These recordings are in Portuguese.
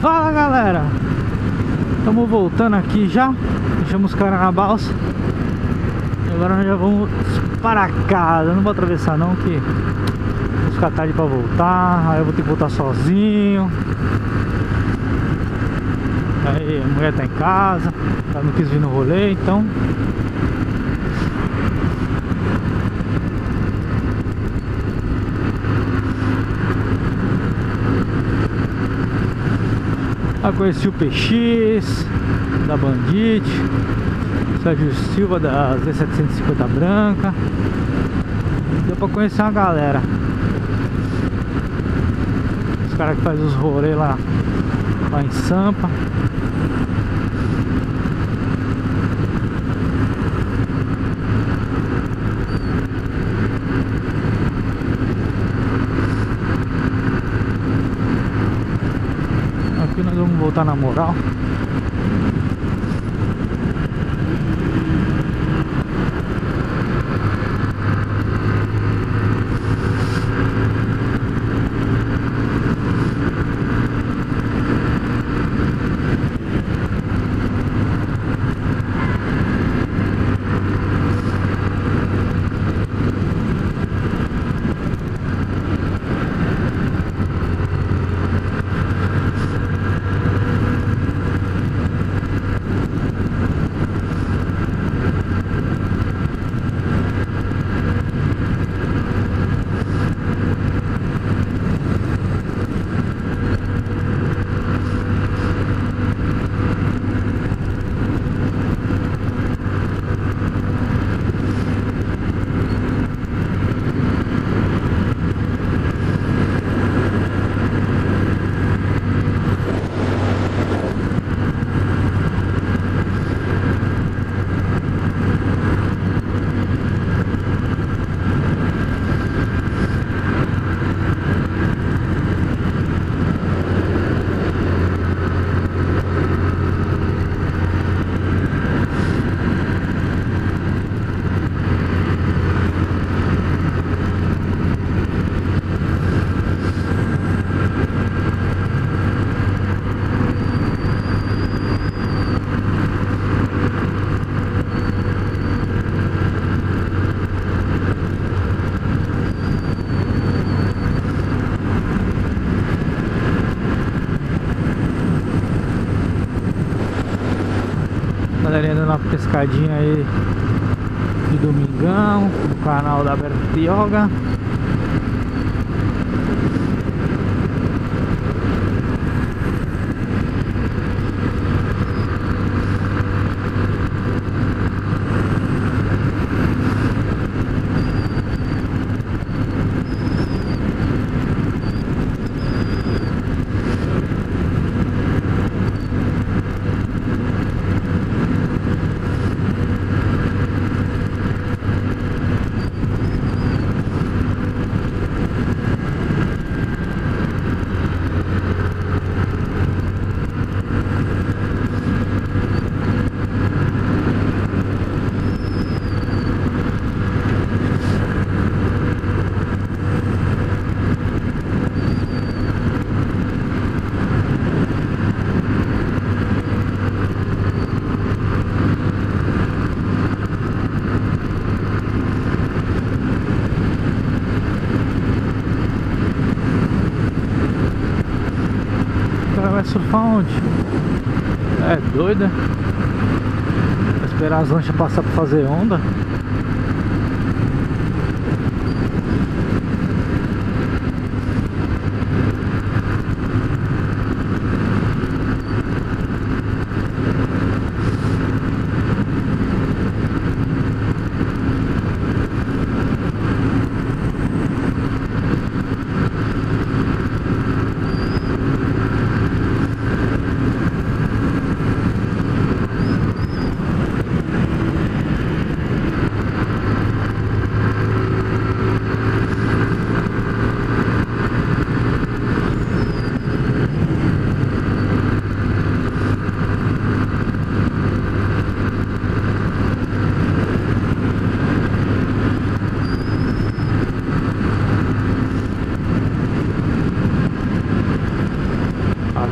Fala galera, estamos voltando aqui já. Deixamos os caras na balsa. Agora nós já vamos para casa. Eu não vou atravessar não, que vou ficar tarde para voltar. Aí eu vou ter que voltar sozinho. Aí a mulher tá em casa, ela não quis vir no rolê, então eu conheci o PX da Bandit, Sérgio Silva da Z750 branca. Deu pra conhecer uma galera. Os caras que fazem os rolês lá em Sampa. Aqui nós vamos voltar na moral. Dando uma pescadinha aí de domingão no canal da Bertioga. Surfar onde? É doida. Vou esperar as lanchas passar pra fazer onda.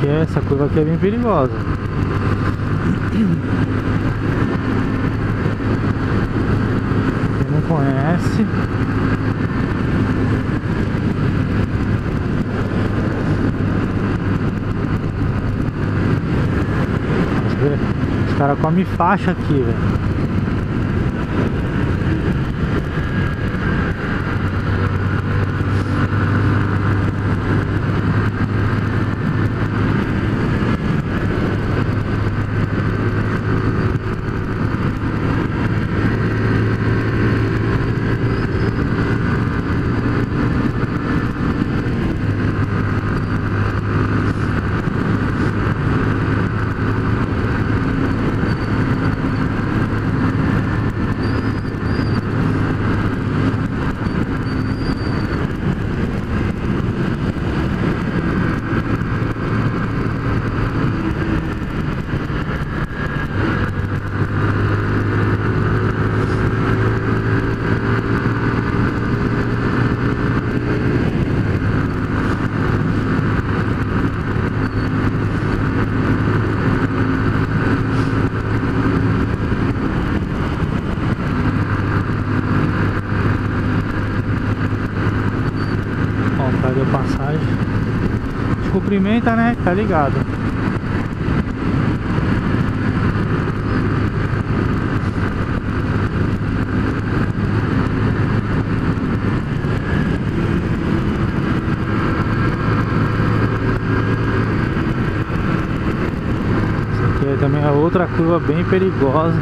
que essa curva aqui é bem perigosa. Quem não conhece, os caras comem faixa aqui, velho. Cumprimenta, né? Tá ligado. Isso aqui também é outra curva bem perigosa.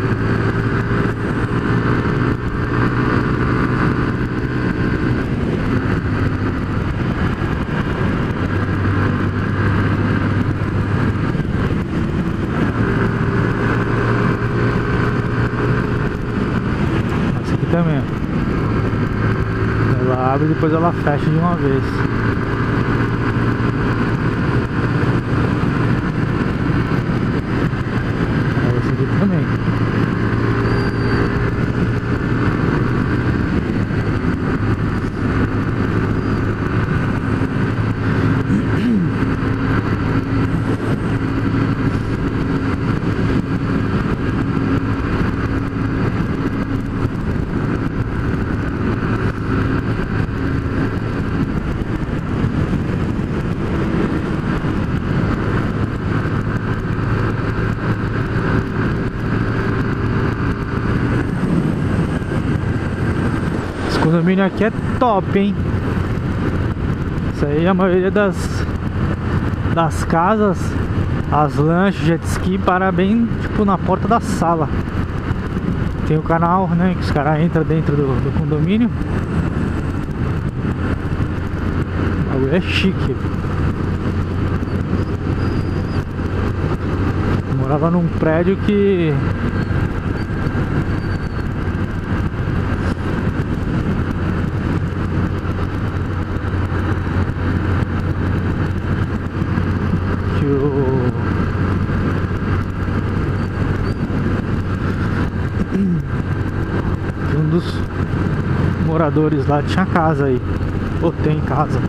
Ela abre e depois ela fecha de uma vez. É esse aqui também. O condomínio aqui é top, hein? Isso aí, a maioria das casas, as lanches, jet ski, para bem tipo na porta da sala. Tem o canal, né, que os caras entram dentro do condomínio. O bagulho é chique. Eu morava num prédio que... um dos moradores lá tinha casa aí, ou tem casa.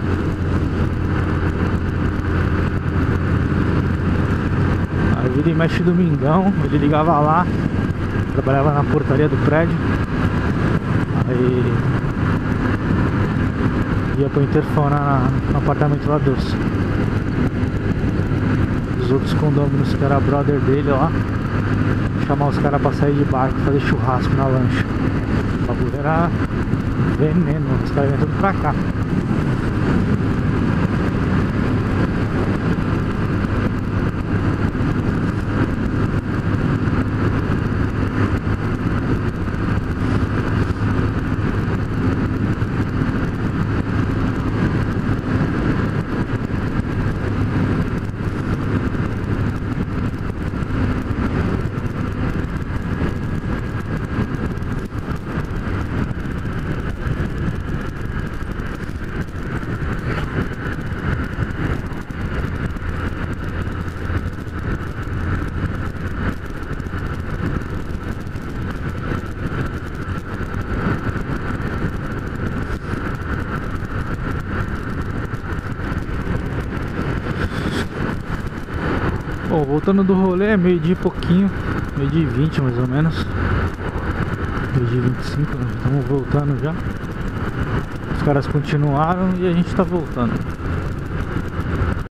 Aí vira e mexe domingão, ele ligava lá, trabalhava na portaria do prédio. Aí ia pro interfone no apartamento lá dos outros condôminos que era brother dele lá. Chamar os caras pra sair de barco, fazer churrasco na lancha. O bagulho era veneno, os caras vêm tudo pra cá. Bom, voltando do rolê, é meio dia e pouquinho, meio dia e 20 mais ou menos, meio dia e 25, nós estamos voltando já. Os caras continuaram e a gente tá voltando.